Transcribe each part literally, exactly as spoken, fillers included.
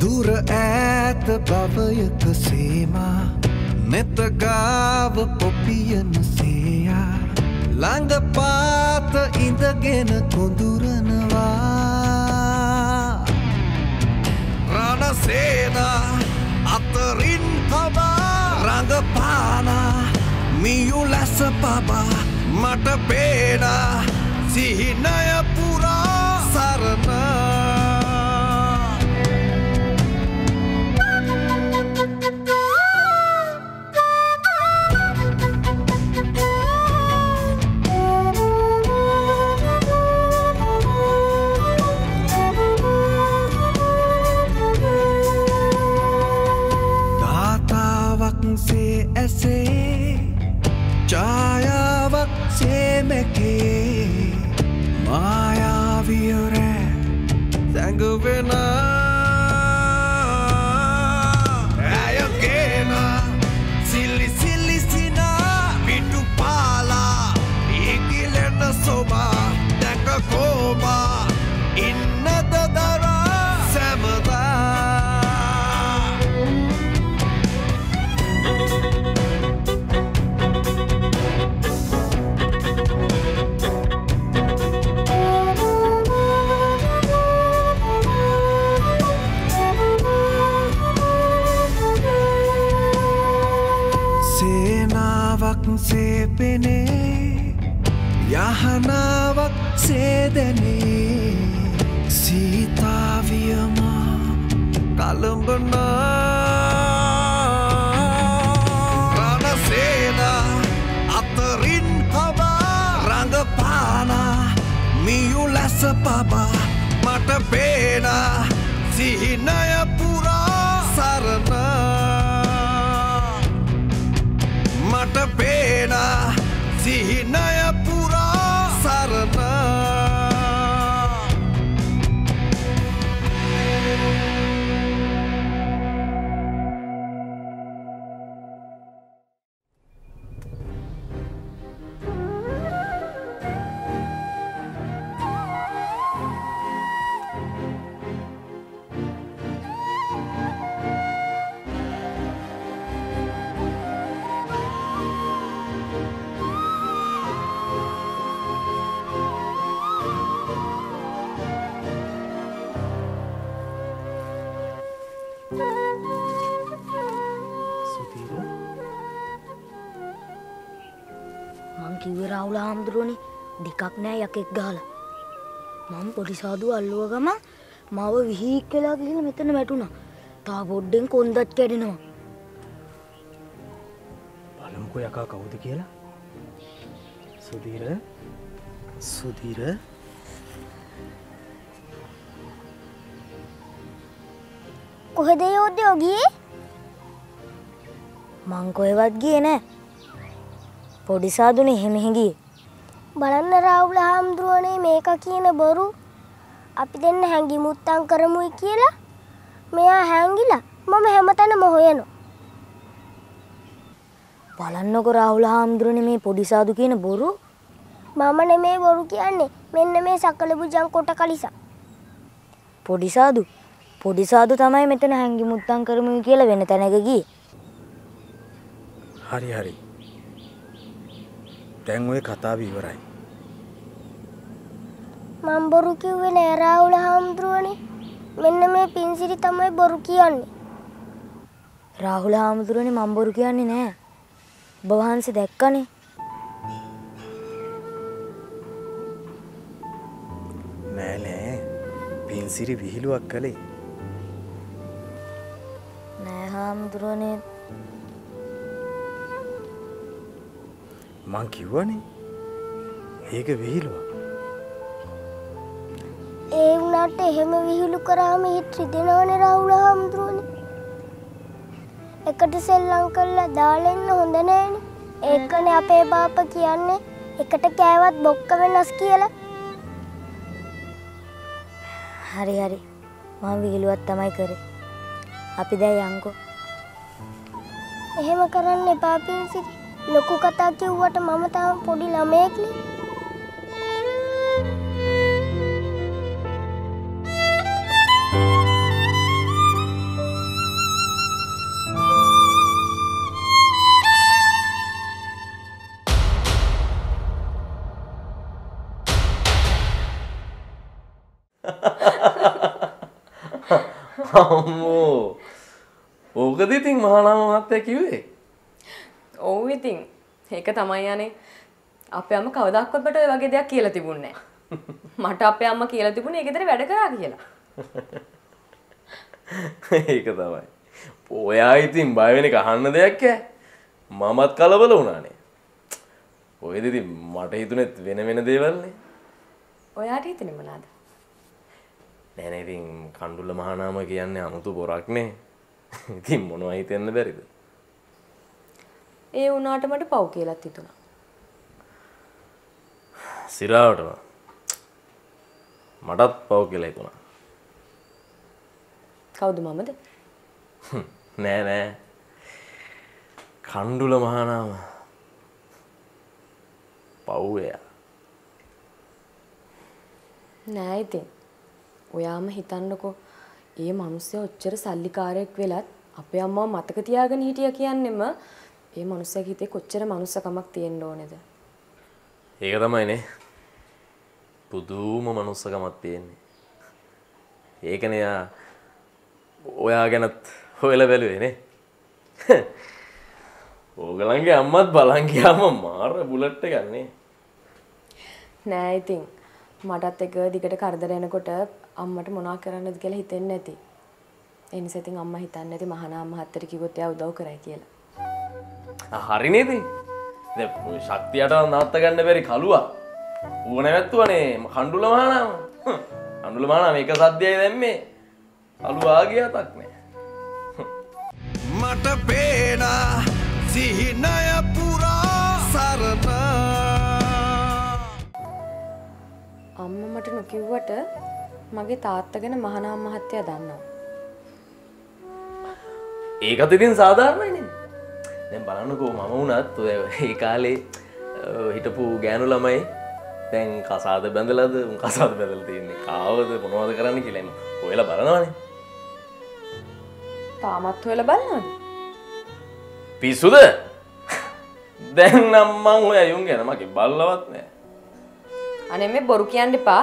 दूर ऐत बावयक सीमा नित गाव पोपियन सेया लांग पात इंदगेन कोंदुरनवा रनसेना अतरिन पवा रंगपाना मियुलस पवा मट पेना सिहिनय पुरा Sarna se ese chaya vakse meke maya viore sanguvena ayokena silli silli sina pitu pala ikilena soba dakakoba innada dara samada se pene yahanavak se dene sita viyama kalambana rana sena atrin hava rangapana miyulasa paba mata pena sihinaya pura sarana mata pena sihinaya pura sarana Raula hamduruni dikak naya yakek gala. Mam polisi adu alluwa gama mawa vihik kala gihila metana matuna. Thawa boddeng kondath kedinawa. Balamuko yaka kawuda kiyala? Sudhira Sudhira koheda yodda giye? Man koyewath giye naha. පොඩි සාදුනේ එහෙම හිඟියේ බලන්න රාහුල හාමුදුරුවනේ මේක කියන බොරු අපි දෙන්න හැංගි මුත්තම් කරමුයි කියලා මෙයා හැංගිලා මම හැමතැනම හොයනවා බලන්නකො රාහුල හාමුදුරුවනේ මේ පොඩි සාදු කියන බොරු මම නෙමේ බොරු කියන්නේ මෙන්න මේ සකලබුජන් කොට කලිසා පොඩි සාදු පොඩි සාදු තමයි මෙතන හැංගි මුත්තම් කරමුයි කියලා වෙන තැනක ගියේ හරි හරි දැන් ඔය කතාව ඉවරයි. මම බොරු කිව්වේ නෑ රාහුල හාමුදුරුවනේ. මෙන්න මේ පින්සිරි තමයි බොරු කියන්නේ. රාහුල හාමුදුරුවනේ මම බොරු කියන්නේ නෑ. ඔබ වහන්සේ දැක්කනේ. නෑ නෑ. පින්සිරි විහිළුවක් කළේ. නෑ හාමුදුරුවනේ මං කිව්වනේ ඒක විහිළුවක්. ඒ උනාට එහෙම විහිළු කරාම හිත රිදෙනවනේ රාහුල හාමුදුරුවනේ. එකට සෙල්ලම් කරලා දාලා ඉන්න හොඳ නෑනේ. ඒකනේ අපේ බාප්පා කියන්නේ එකට කෑවත් බොක්ක වෙනස් කියලා. හරි හරි. මම විහිළුවක් තමයි කරේ. අපි දැන් යන්කෝ. එහෙම කරන්න එපා පින්සිරි. ලොකු කතා කිව්වට මම තාම පොඩි ළමයෙක් නේ. අම්මෝ. ඕකද ඉතින් මහානාම මහත්තයා කිව්වේ? ඔව් ඉතින්. ඒක තමයි යන්නේ. අපේ අම්මා කවදාවත් මට ඔය වගේ දෙයක් කියලා තිබුණේ නැහැ. මට අපේ අම්මා කියලා තිබුණේ ඒ ගෙදර වැඩ කරා කියලා. ඒක තමයි. ඔයා ඉතින් බය වෙන එක අහන්න දෙයක් ඈ. මමත් කලබල වුණානේ. ඔය දෙදි මට හිතුනේ වෙන වෙන දේවල්නේ. ඔයාට හිතෙන්නේ මොනවාද? නෑ නෑ ඉතින් කඳුල්ල මහානාම කියන්නේ අමුතු බොරක් නේ. ඉතින් මොනවයි හිතෙන්න බැරිද? ඒ වුණාට මට පව් කියලාත් හිතුණා. සිරාවටම මටත් පව් කියලා හිතුණා. කවුද මමද? නෑ නෑ. කඳුල්ල මහානාම පව්යා. නෑ ඉතින්. ඔයාම හිතන්නකෝ ඒ මිනිස්සයා ඔච්චර සල්ලිකාරයෙක් වෙලත් අපේ අම්මව මතක තියාගෙන හිටියා කියන්නේම ඒ මිනිස්සයාගේ හිතේ කොච්චර මනුස්සකමක් තියෙන්න ඕනේද? ඒක තමයිනේ. පුදුම මනුස්සකමක් තියෙන්නේ. ඒකනේ ඔයා ගැනත් හොයලා බැලුවේ නේ. ඕගලන්ගේ අම්මත් බලන් ගියාම මාර බුලට් එකක් නේ. නෑ ඉතින් මටත් එක දිගට කරදර වෙනකොට අම්මට මොනවා කරන්නද කියලා හිතෙන්නේ නැති. ඒ නිසා ඉතින් අම්මා හිතන්නේ නැති මහානාම මහත්තයට කිව්වොත් එයා උදව් කරයි කියලා. ආ හරි නේද? දැන් ඔය ශක්තියට නාත්ත ගන්න බැරි කලුවා. ඌව නැවැත්තුවනේ කඳුල මහානාම. කඳුල මහානාම එක සද්දයයි දැම්මේ. කලුවා ගියා තක් නෑ. මට පේනා සිහිනය පුරා සරණ. අම්මා මට නොකිව්වට මගේ තාත්තා ගැන මහානාම මහත්තයා දන්නවා. ඒකත් ඉතින් සාධාරණයි නේද? දැන් බලන්නකෝ මම වුණත් ඔය ඒ කාලේ හිටපු ගෑනු ළමයි දැන් කසාද බැඳලාද කසාද බැඳලා තියෙන්නේ කාවද මොනවද කරන්න කියලා එන්න. ඔයලා බලනවනේ. තාමත් ඔයලා බලනවද? පිස්සුද? දැන් නම් මම ඔය යුන් ගැන මගේ බල්ලවත් නෑ. අනේ මේ බොරු කියන්න එපා.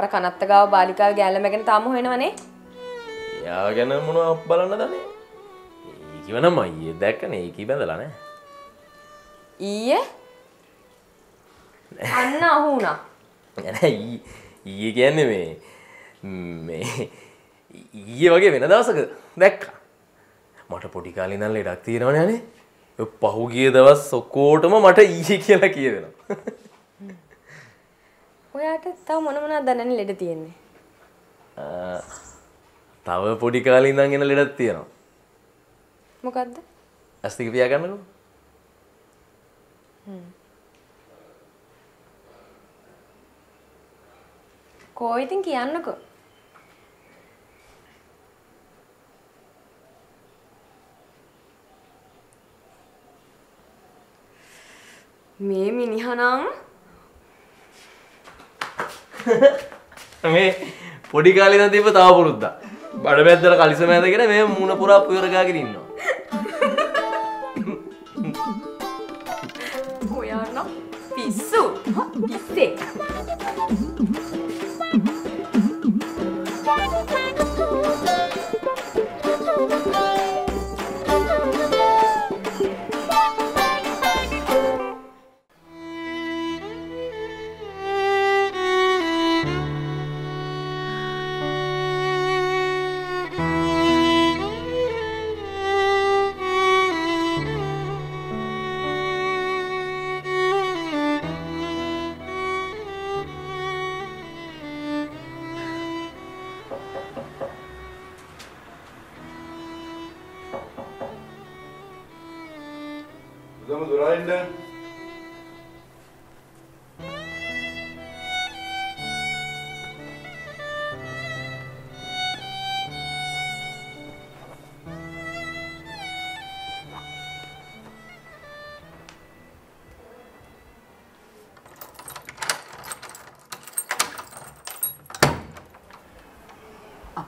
අර කනත්ත ගාව බාලිකාව ගෑල්ලම ගැන තාම හොයනවනේ. එයා ගැන මොනවද බලන්න දන්නේ? ඒ කිවනම් අයියේ දැක්කනේ ඒකී බඳලා නෑ. ඊයේ? අන්න අහු වුණා. නෑ ඊයේ කියන්නේ මේ මේ ඊයේ වගේ වෙන දවසක දැක්කා. මට පොඩි කාලේ ඉඳන් ලෙඩක් තියෙනවනේ අනේ. ඔය පහුගිය දවස් ඔක්කොටම මට ඊයේ කියලා කියවෙනවා. ඔයාට තව මොන මොනවද දැනන්නේ ලෙඩ තියෙන්නේ? තව පොඩි කාලේ ඉඳන් එන ලෙඩක් තියෙනවා. මොකද්ද? ඇස් දෙක පියා ගන්නකෝ. හ්ම්. කොයිදින් කියන්නකෝ. මේ මිනිහා නම් මේ පොඩි කාලේ ඉඳන් තිබ්බ තව පුරුද්දා. බඩ බැද්දලා කලිසම ඇඳගෙන මේ මුණ පුරා පුයර ගාගෙන ඉන්නවා. කොයාන පිස්සු. පිස්සේ.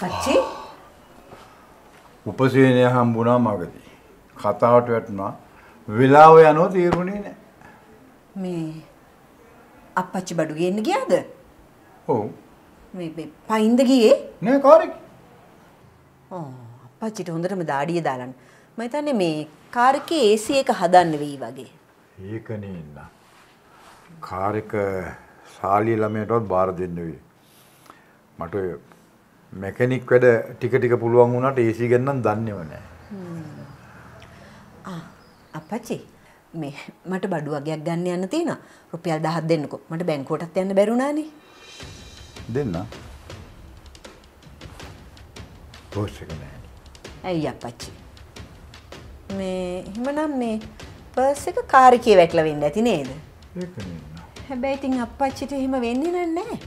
අපච්චි උපසේනය හම්බුණා මගදී. කතාවට වැටුණා. වෙලාව යනවා තීරුණේ නැහැ. මේ අපච්චි බඩු ගේන්න ගියාද? ඔව්. මේ පයින්ද ගියේ? නෑ කාර් එකේ. අප්පච්චිට හොඳටම දාඩිය දාලන්න. මම හිතන්නේ මේ කාර් එකේ A C එක හදන්න වෙයි වගේ. ඒකනේ නා. කාර් එක සාලි ළමයටවත් බාර දෙන්න වෙයි. මට ඔය මෙකැනික් වැඩ ටික ටික පුළුවන් වුණාට A C ගැන නම් දන්නේව නැහැ. ආ අප්පච්චි මේ මට බඩු වගයක් ගන්න යන්න තියෙනවා. රුපියල් දහයක් දෙන්නකෝ. මට බැංකුවටත් යන්න බැරුණානේ. දෙන්න. පොස් එක නෑ. ඇයි අප්පච්චි? මේ හිමනම් මේ පර්ස් එක කාර් එකේ වැටලා වෙන්න ඇති නේද? ඒක නෙවෙයි. හැබැයි ඉතින් අප්පච්චිට එහෙම වෙන්නේ නැහැ.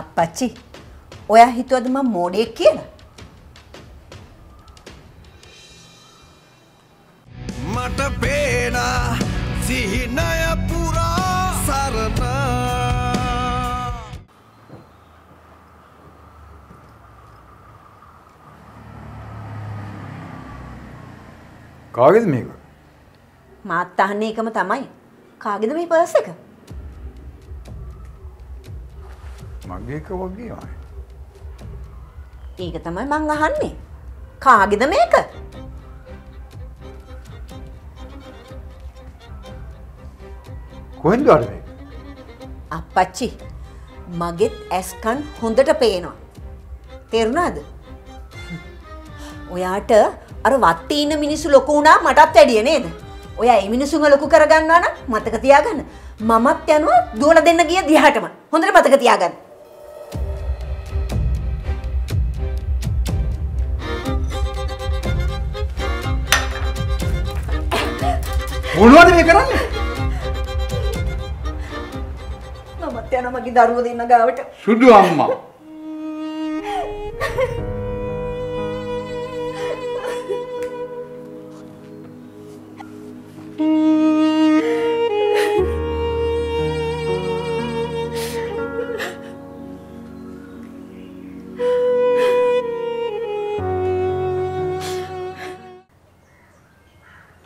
අප්පච්චි ඔයා හිතුවද මම මොඩෙක් කියලා? මට පේනා සිහිනය පුරා සරණ කාගෙද මේක? මාත් අහන්නේ එකම තමයි. කාගෙද මේ පර්ස් එක? මගේ එක වගේ ආයි. ඒක තමයි මං අහන්නේ. කාගේද මේක? කොහෙන්ද ආවේ? අප්පච්චි මගෙත් ඇස්කන් හොඳට පේනවා. තේරුණාද? ඔයාට අර වත්තේ ඉන්න මිනිස්සු ලොකු වුණා මටත් වැඩිය නේද? ඔයා මේ මිනිස්සුන්ව ලොකු කරගන්නවා නම් මතක තියාගන්න. මමත් යනවා දුවලා දෙන්න ගිය දිහාටම. හොඳට මතක තියාගන්න. මොනවද මේ කරන්නේ? මමත් යනවා මගේ දරුවෝ දෙන්න ගාවට. සුදු අම්මා.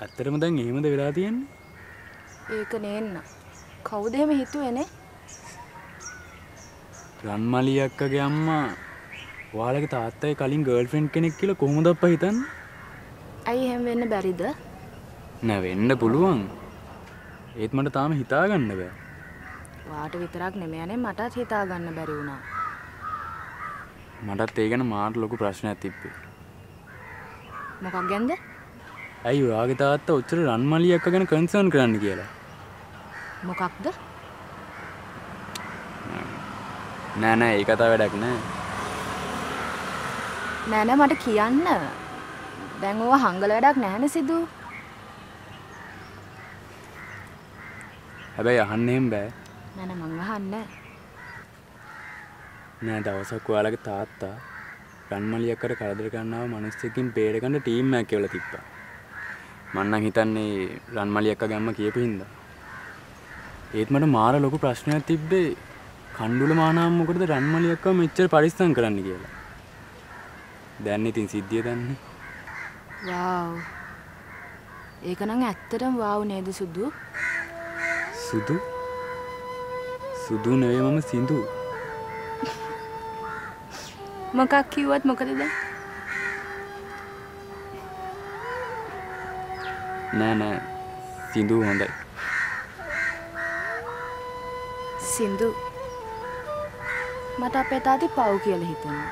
ඇත්තටම දැන් එහෙමද වෙලා තියෙන්නේ? ඒක නේන්න. කවුද එහෙම හිතුවේනේ? රන්මලී අක්කගේ අම්මා ඔයාලගේ තාත්තගේ කලින් ගර්ල්ෆ්‍රෙන්ඩ් කෙනෙක් කියලා කොහොමද අප්පා හිතන්නේ? අයි එහෙම වෙන්න බැරිද? නෑ වෙන්න පුළුවන්. ඒත් මට තාම හිතාගන්න බෑ. ඔයාට විතරක් නෙමෙයිනේ මටත් හිතාගන්න බැරි වුණා. මටත් ඒ ගැන මාත් ලොකු ප්‍රශ්නයක් තිබ්බේ. මොකක් ගැනද? ඇයි ඔයාගේ තාත්තා ඔච්චර රන්මලී අක්කා ගැන කන්සර්න් කරන්න කියලා? මොකක්ද? නෑ නෑ ඒ කතාව වැඩක් නෑ. නෑ නෑ මට කියන්න. දැන් ඕවා හංගල වැඩක් නැහැනේ සිදු. හැබැයි අහන්නෙම බෑ. නෑ නෑ මං අහන්නේ නෑ. දවසක් ඔයාලගේ තාත්තා රන්මලී අක්කට කරදර කරනවා මිනිස්සුකින් බේර ගන්න ටීම් එකක් කියලා තිබ්බා. මම නම් හිතන්නේ රන්මලී අක්කගේ අම්මා කියපු හින්දා. ඒත් මට මාර ලොකු ප්‍රශ්නයක් තිබ්බේ කණ්ඩුල මානාම් මොකටද රන්මලී අක්කා මෙච්චර පරිස්සම් කරන්න කියලා. දැන් ඉතින් සිද්ධිය දන්නේ. වාව්. ඒක නම් ඇත්තටම වාව් නේද සුදු? සුදු? සුදු නෙවෙයි මම සිඳු. මොකක් කිව්වත් මොකද දැන්? නෑ නෑ සින්දු හොඳයි. සින්දු මට අපේ තාත්තේ පව් කියලා හිතෙනවා.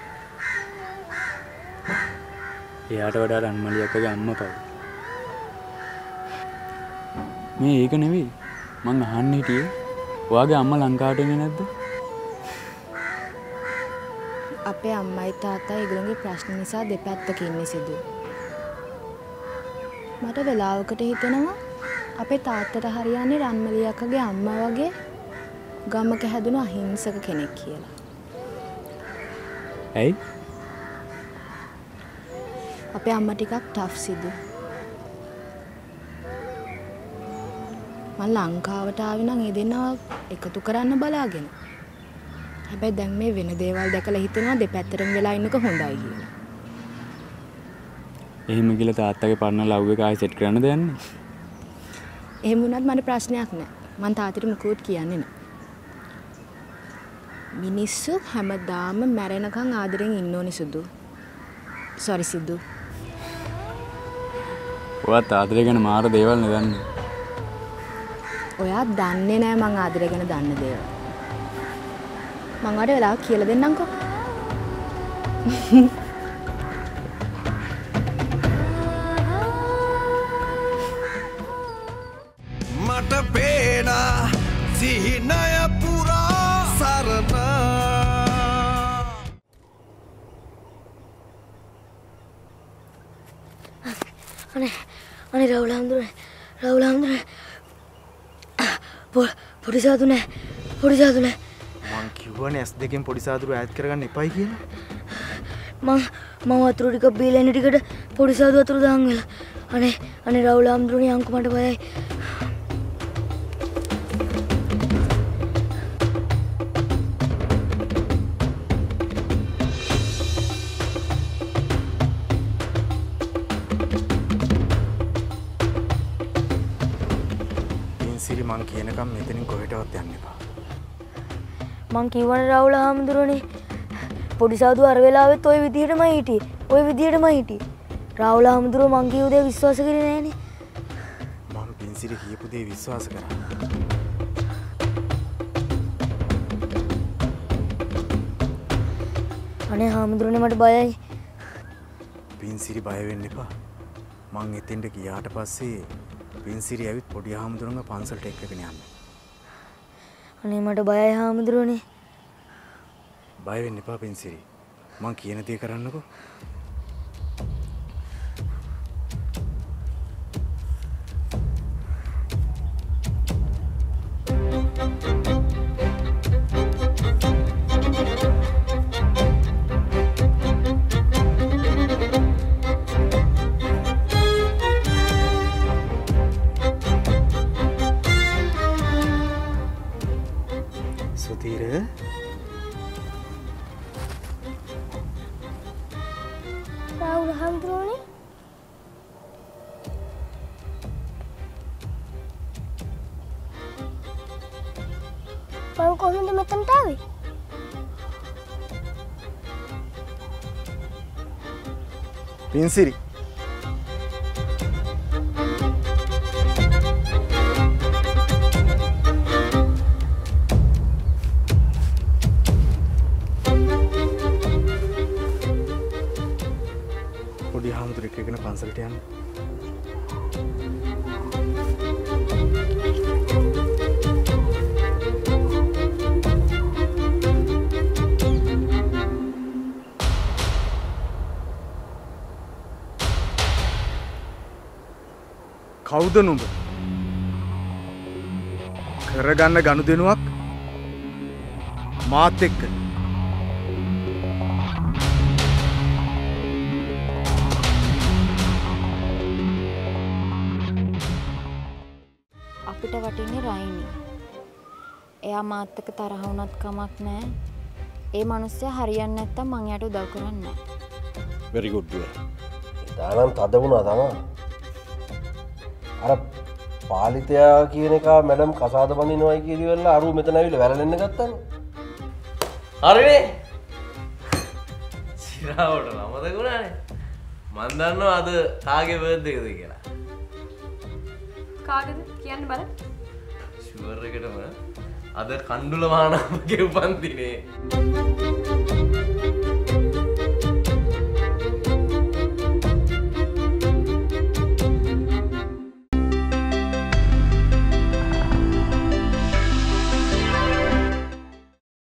එයාට වඩා රන්මලී අක්කගේ අම්මා පව්. මේ ඒක නෙවෙයි මං අහන්න හිටියේ ඔයාගේ අම්මා ලංකාවට එන්නේ නැද්ද? අපේ අම්මයි තාත්තයි ඒගොල්ලන්ගේ ප්‍රශ්න නිසා දෙපැත්තක ඉන්නේ සිදු. මට වෙලාවකට හිතෙනවා අපේ තාත්තට හරියන්නේ රන්මලී අක්කගේ අම්මා වගේ ගමක හැදුණු අහිංසක කෙනෙක් කියලා. ඇයි? අපේ අම්මා ටිකක් ටෆ් සිදු. මම ලංකාවට ආවේ නම් ඒ දෙන්නව එකතු කරන්න බලාගෙන. හැබැයි දැන් මේ වෙන දේවල් දැකලා හිතෙනවා දෙපැත්තටම වෙලා ඉන්නක හොඳයි කියලා. එහෙම කියලා තාත්තගේ පරණ ලව් එක ආයෙ සෙට් කරන්න දෙන්නේ. එහෙම වුණත් මට ප්‍රශ්නයක් නැහැ. මං තාත්තට මුකුත් කියන්නේ නැහැ. මිනිස්සු හැමදාම මැරෙනකන් ආදරෙන් ඉන්න ඕනි සුදු. සෝරි සුදු. ඔයත් ආදරය ගැන මාර දේවල් නේ දන්නේ. ඔයා දන්නේ නැහැ මං ආදරය ගැන දන්න දේවල්. මං ඔයාලට වෙලාවක් කියලා දෙන්නම්කෝ. මට පේනා සිහිනය පුරා සරණ අනේ අනේ රාහුල හඳුනේ රාහුල හඳුනේ පොඩි පොඩි සාදුනේ පොඩි සාදුනේ මං කිව්වනේ S two න් පොඩි සාදුරු ඈඩ් කරගන්න එපයි කියලා මං මම වතුර ටික බීලා ඉන්න ටිකට පොඩි සාදු වතුර දාන් වෙලා අනේ අනේ රාහුල හඳුනේ අංකු මට බයයි මං කියනකම් මෙතනින් කොහෙටවත් යන්න එපා. මං කියවන රාහුල හාමුදුරනේ පොඩි සාදු අර වෙලාවෙත් ওই විදිහටම හිටියේ. ওই විදිහටම හිටියේ. රාහුල හාමුදුරෝ මං කියු දේ විශ්වාස කරේ නෑනේ. මං පින්සිරි කියපු දේ විශ්වාස කරා. අනේ හාමුදුරනේ මට බයයි. පින්සිරි බය වෙන්න එපා. මං එතෙන්ට ගියාට පස්සේ පින්සිරි ඇවිත් පොඩි හාමුදුරුවන්ගේ පන්සලට එක්කගෙන යන්න. අනේ මට බයයි හාමුදුරුවනේ. බය වෙන්න එපා පින්සිරි. මං කියන දේ කරන්නකෝ. Pinsiri. Podi hamduri kekena pansaltian. කවුද නුඹ? කරගන්න ගනුදෙනුවක් මාත් එක්ක. අපිට වටින්නේ රයිනි. එයා මාත් එක්ක තරහ වුණත් කමක් නැහැ. ඒ මිනිස්සයා හරියන්නේ නැත්තම් මං එයාට උදව් කරන්නේ නැහැ. Very good dear. දානම් තද වුණා තමයි. අර පාලිතයා කියන එක මැඩම් කසාද බඳිනවයි කියදෙලා අරු මෙතන ඇවිල්ලා වැරලෙන්න ගත්තානේ. හරිනේ. සිරාවට නමතක උනානේ. මන් දන්නවා අද කාගේ බර්ත්ඩේ එකද කියලා. කාගේද කියන්න බලන්න. ෂුවර් එකටම අද කණ්ඩුල මහානාමගේ උපන්දිනේ.